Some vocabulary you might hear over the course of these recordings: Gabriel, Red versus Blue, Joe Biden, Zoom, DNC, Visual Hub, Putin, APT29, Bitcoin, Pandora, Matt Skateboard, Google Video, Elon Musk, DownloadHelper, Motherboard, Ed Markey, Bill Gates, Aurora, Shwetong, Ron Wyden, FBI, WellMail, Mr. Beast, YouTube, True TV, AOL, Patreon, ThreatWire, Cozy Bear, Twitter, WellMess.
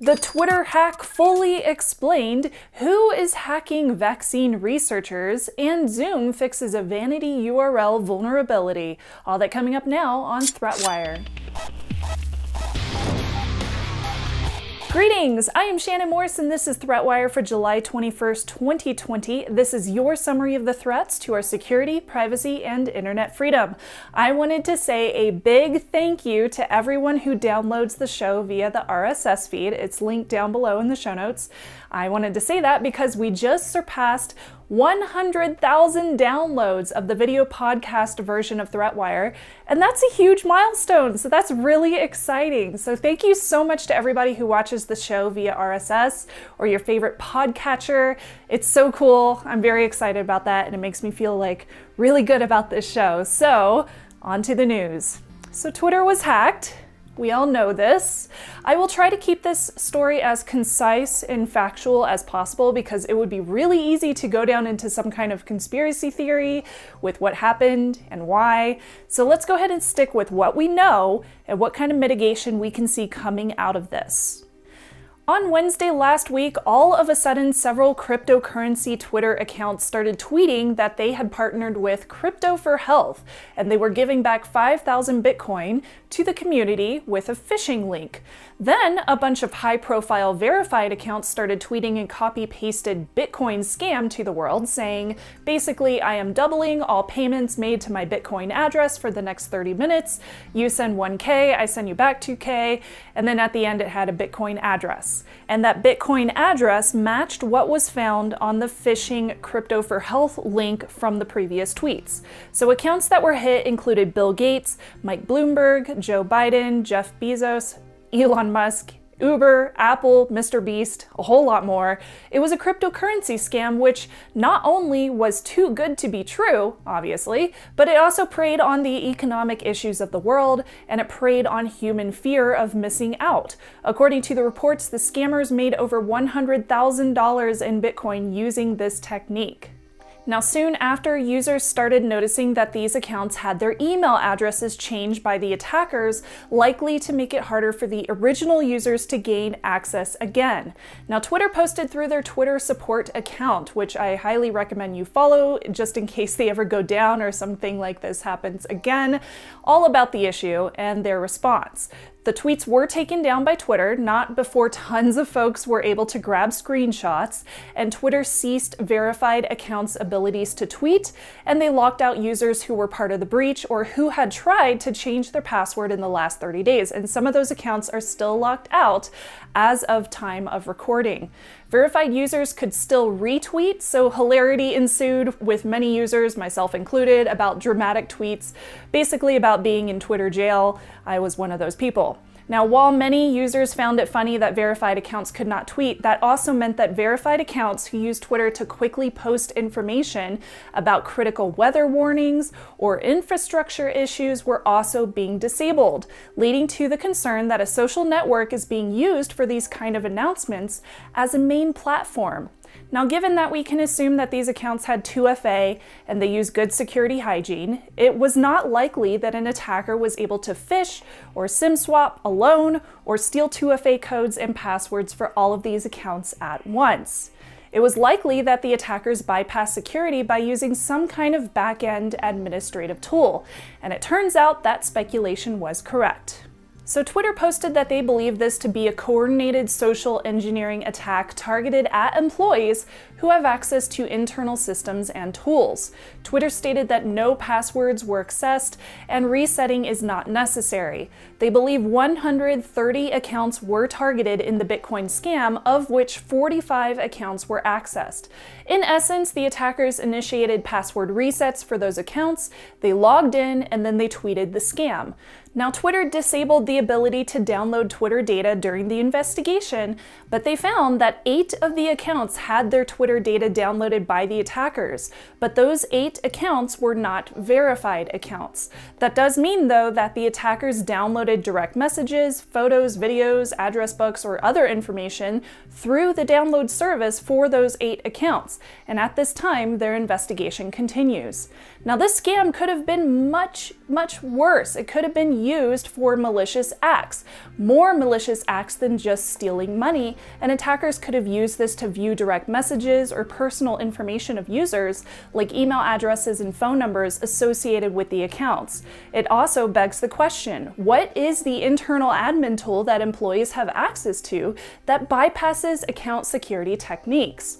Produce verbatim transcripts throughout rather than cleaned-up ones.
The Twitter hack fully explained, who is hacking vaccine researchers, and Zoom fixes a vanity U R L vulnerability. All that coming up now on ThreatWire. Greetings, I am Shannon Morse and this is ThreatWire for July twenty-first, twenty twenty. This is your summary of the threats to our security, privacy, and internet freedom. I wanted to say a big thank you to everyone who downloads the show via the R S S feed. It's linked down below in the show notes. I wanted to say that because we just surpassed one hundred thousand downloads of the video podcast version of ThreatWire, and that's a huge milestone, so that's really exciting. So thank you so much to everybody who watches the show via R S S or your favorite podcatcher. It's so cool. I'm very excited about that, and it makes me feel like really good about this show. So on to the news. So Twitter was hacked. We all know this. I will try to keep this story as concise and factual as possible because it would be really easy to go down into some kind of conspiracy theory with what happened and why. So let's go ahead and stick with what we know and what kind of mitigation we can see coming out of this. On Wednesday last week, all of a sudden, several cryptocurrency Twitter accounts started tweeting that they had partnered with Crypto for Health, and they were giving back five thousand Bitcoin to the community with a phishing link. Then a bunch of high-profile verified accounts started tweeting and copy-pasted Bitcoin scam to the world, saying, basically, I am doubling all payments made to my Bitcoin address for the next thirty minutes. You send one K, I send you back two K, and then at the end it had a Bitcoin address. And that Bitcoin address matched what was found on the phishing Crypto for Health link from the previous tweets. So accounts that were hit included Bill Gates, Mike Bloomberg, Joe Biden, Jeff Bezos, Elon Musk, Uber, Apple, Mister Beast, a whole lot more. It was a cryptocurrency scam which not only was too good to be true, obviously, but it also preyed on the economic issues of the world, and it preyed on human fear of missing out. According to the reports, the scammers made over one hundred thousand dollars in Bitcoin using this technique. Now, soon after, users started noticing that these accounts had their email addresses changed by the attackers, likely to make it harder for the original users to gain access again. Now, Twitter posted through their Twitter support account, which I highly recommend you follow just in case they ever go down or something like this happens again, all about the issue and their response. The tweets were taken down by Twitter, not before tons of folks were able to grab screenshots, and Twitter ceased verified accounts' abilities to tweet, and they locked out users who were part of the breach or who had tried to change their password in the last thirty days, and some of those accounts are still locked out as of time of recording. Verified users could still retweet, so hilarity ensued with many users, myself included, about dramatic tweets, basically about being in Twitter jail. I was one of those people. Now, while many users found it funny that verified accounts could not tweet, that also meant that verified accounts who used Twitter to quickly post information about critical weather warnings or infrastructure issues were also being disabled, leading to the concern that a social network is being used for these kind of announcements as a main platform. Now, given that we can assume that these accounts had two F A and they use good security hygiene, it was not likely that an attacker was able to phish or SIM swap alone or steal two F A codes and passwords for all of these accounts at once. It was likely that the attackers bypassed security by using some kind of back-end administrative tool, and it turns out that speculation was correct. So Twitter posted that they believe this to be a coordinated social engineering attack targeted at employees who have access to internal systems and tools. Twitter stated that no passwords were accessed and resetting is not necessary. They believe one hundred thirty accounts were targeted in the Bitcoin scam, of which forty-five accounts were accessed. In essence, the attackers initiated password resets for those accounts, they logged in, and then they tweeted the scam. Now, Twitter disabled the ability to download Twitter data during the investigation, but they found that eight of the accounts had their Twitter data downloaded by the attackers, but those eight accounts were not verified accounts. That does mean, though, that the attackers downloaded direct messages, photos, videos, address books, or other information through the download service for those eight accounts, and at this time, their investigation continues. Now, this scam could have been much, much worse. It could have been used for malicious acts, more malicious acts than just stealing money, and attackers could have used this to view direct messages or personal information of users, like email addresses and phone numbers associated with the accounts. It also begs the question, what is the internal admin tool that employees have access to that bypasses account security techniques?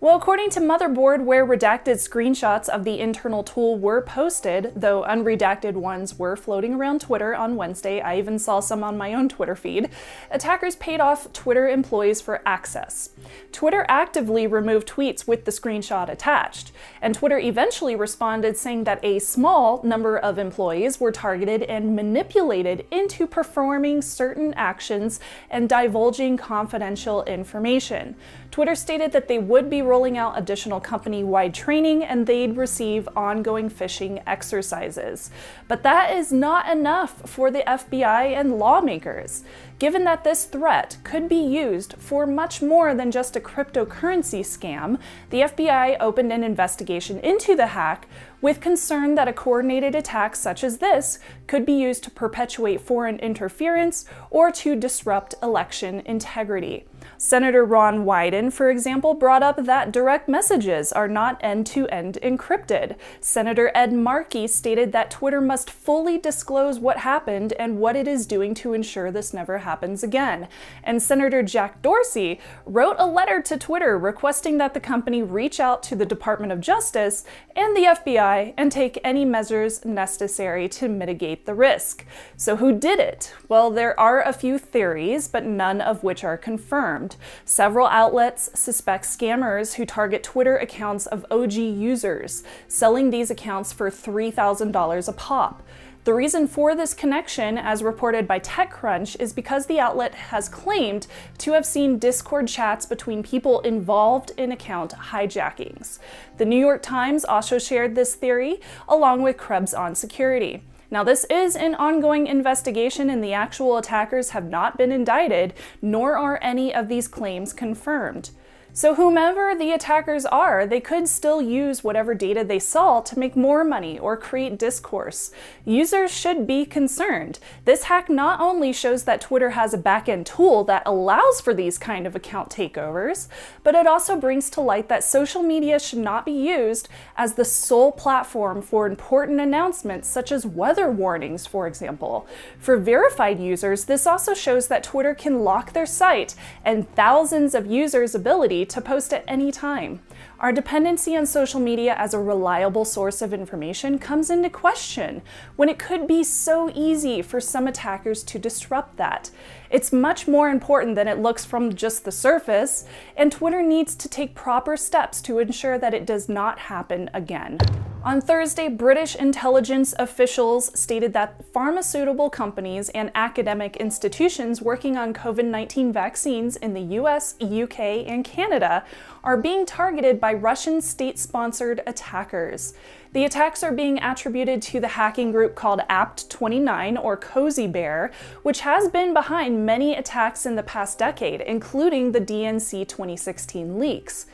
Well, according to Motherboard, where redacted screenshots of the internal tool were posted, though unredacted ones were floating around Twitter on Wednesday, I even saw some on my own Twitter feed, attackers paid off Twitter employees for access. Twitter actively removed tweets with the screenshot attached, and Twitter eventually responded saying that a small number of employees were targeted and manipulated into performing certain actions and divulging confidential information. Twitter stated that they would be rolling out additional company-wide training and they'd receive ongoing phishing exercises. But that is not enough for the F B I and lawmakers, given that this threat could be used for much more than just a cryptocurrency scam. The F B I opened an investigation into the hack with concern that a coordinated attack such as this could be used to perpetuate foreign interference or to disrupt election integrity. Senator Ron Wyden, for example, brought up that direct messages are not end-to-end encrypted. Senator Ed Markey stated that Twitter must fully disclose what happened and what it is doing to ensure this never happens again. And Senator Jack Dorsey wrote a letter to Twitter requesting that the company reach out to the Department of Justice and the F B I and take any measures necessary to mitigate the risk. So who did it? Well, there are a few theories, but none of which are confirmed. Several outlets suspect scammers who target Twitter accounts of O G users, selling these accounts for three thousand dollars a pop. The reason for this connection, as reported by TechCrunch, is because the outlet has claimed to have seen Discord chats between people involved in account hijackings. The New York Times also shared this theory, along with Krebs on Security. Now, this is an ongoing investigation and the actual attackers have not been indicted, nor are any of these claims confirmed. So whomever the attackers are, they could still use whatever data they saw to make more money or create discourse. Users should be concerned. This hack not only shows that Twitter has a back-end tool that allows for these kind of account takeovers, but it also brings to light that social media should not be used as the sole platform for important announcements such as weather warnings, for example. For verified users, this also shows that Twitter can lock their site and thousands of users' ability to post at any time. Our dependency on social media as a reliable source of information comes into question when it could be so easy for some attackers to disrupt that. It's much more important than it looks from just the surface, and Twitter needs to take proper steps to ensure that it does not happen again. On Thursday, British intelligence officials stated that pharmaceutical companies and academic institutions working on COVID nineteen vaccines in the U S, U K, and Canada are being targeted by Russian state-sponsored attackers. The attacks are being attributed to the hacking group called A P T twenty-nine or Cozy Bear, which has been behind many attacks in the past decade, including the D N C twenty sixteen leaks.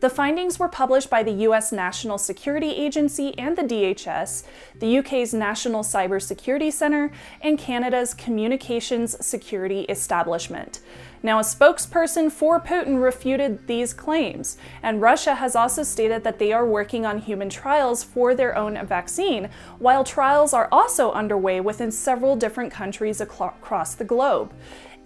The findings were published by the U S National Security Agency and the D H S, the U K's National Cyber Security Center, and Canada's Communications Security Establishment. Now, a spokesperson for Putin refuted these claims, and Russia has also stated that they are working on human trials for their own vaccine, while trials are also underway within several different countries across the globe,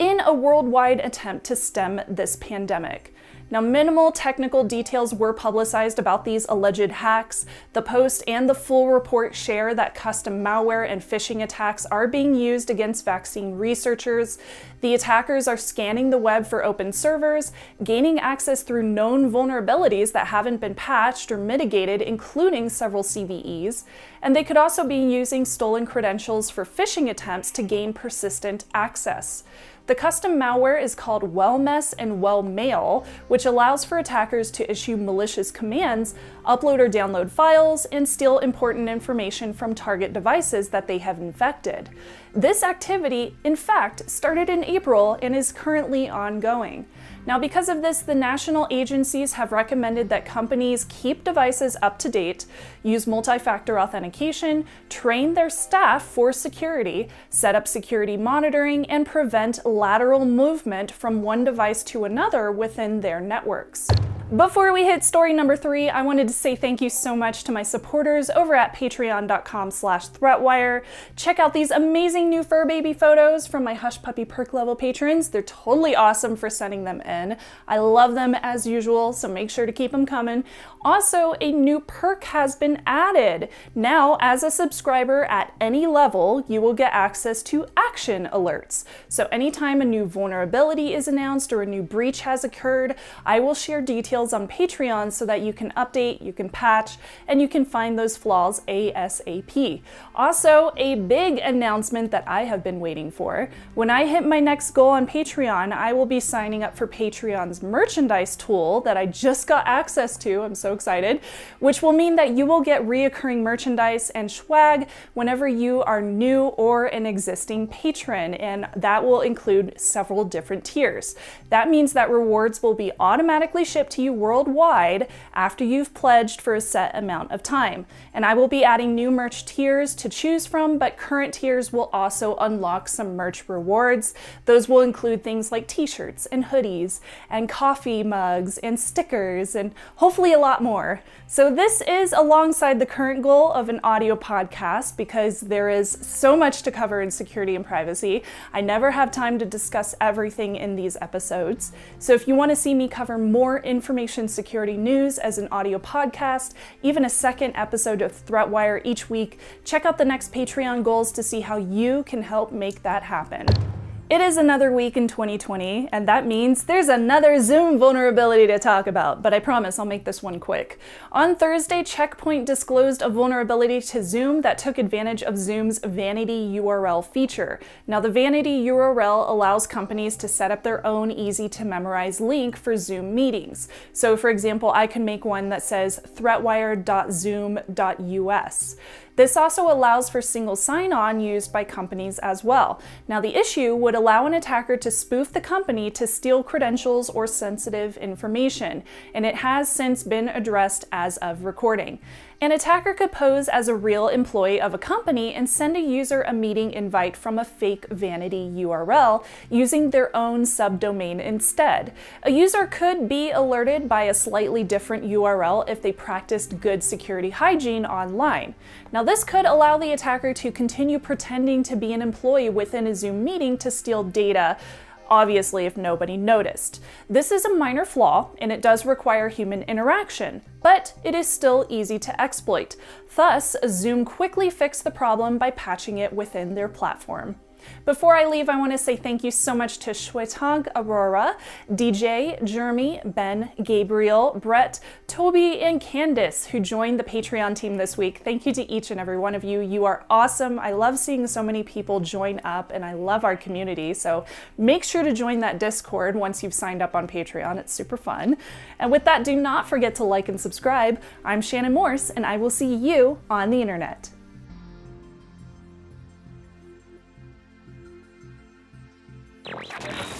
in a worldwide attempt to stem this pandemic. Now, minimal technical details were publicized about these alleged hacks. The Post and the full report share that custom malware and phishing attacks are being used against vaccine researchers. The attackers are scanning the web for open servers, gaining access through known vulnerabilities that haven't been patched or mitigated, including several C V Es, and they could also be using stolen credentials for phishing attempts to gain persistent access. The custom malware is called WellMess and WellMail, which allows for attackers to issue malicious commands, upload or download files, and steal important information from target devices that they have infected. This activity, in fact, started in April and is currently ongoing. Now, because of this, the national agencies have recommended that companies keep devices up to date, use multi-factor authentication, train their staff for security, set up security monitoring, and prevent lateral movement from one device to another within their networks. Before we hit story number three, I wanted to say thank you so much to my supporters over at patreon dot com slash threatwire. Check out these amazing new fur baby photos from my Hush Puppy Perk level patrons. They're totally awesome for sending them in. I love them as usual, so make sure to keep them coming. Also, a new perk has been added. Now, as a subscriber at any level, you will get access to action alerts. So anytime a new vulnerability is announced or a new breach has occurred, I will share details on Patreon so that you can update, you can patch, and you can find those flaws ASAP. Also, a big announcement that I have been waiting for. When I hit my next goal on Patreon, I will be signing up for Patreon's merchandise tool that I just got access to, I'm so excited, which will mean that you will get reoccurring merchandise and swag whenever you are new or an existing patron, and that will include several different tiers. That means that rewards will be automatically shipped to you worldwide after you've pledged for a set amount of time. And I will be adding new merch tiers to choose from, but current tiers will also unlock some merch rewards. Those will include things like t-shirts and hoodies and coffee mugs and stickers and hopefully a lot more. So this is alongside the current goal of an audio podcast because there is so much to cover in security and privacy. I never have time to discuss everything in these episodes. So if you want to see me cover more information Information security news as an audio podcast, even a second episode of ThreatWire each week, check out the next Patreon goals to see how you can help make that happen. It is another week in twenty twenty, and that means there's another Zoom vulnerability to talk about, but I promise I'll make this one quick. On Thursday, Check Point disclosed a vulnerability to Zoom that took advantage of Zoom's vanity U R L feature. Now, the vanity U R L allows companies to set up their own easy-to-memorize link for Zoom meetings. So, for example, I can make one that says threatwire dot zoom dot U S. This also allows for single sign-on used by companies as well. Now, the issue would allow an attacker to spoof the company to steal credentials or sensitive information, and it has since been addressed as of recording. An attacker could pose as a real employee of a company and send a user a meeting invite from a fake vanity U R L using their own subdomain instead. A user could be alerted by a slightly different U R L if they practiced good security hygiene online. Now, this could allow the attacker to continue pretending to be an employee within a Zoom meeting to steal data, obviously if nobody noticed. This is a minor flaw, and it does require human interaction, but it is still easy to exploit. Thus, Zoom quickly fixed the problem by patching it within their platform. Before I leave, I want to say thank you so much to Shwetong, Aurora, D J, Jeremy, Ben, Gabriel, Brett, Toby, and Candice, who joined the Patreon team this week. Thank you to each and every one of you. You are awesome. I love seeing so many people join up, and I love our community. So make sure to join that Discord once you've signed up on Patreon. It's super fun. And with that, do not forget to like and subscribe. I'm Shannon Morse, and I will see you on the internet. Thank you.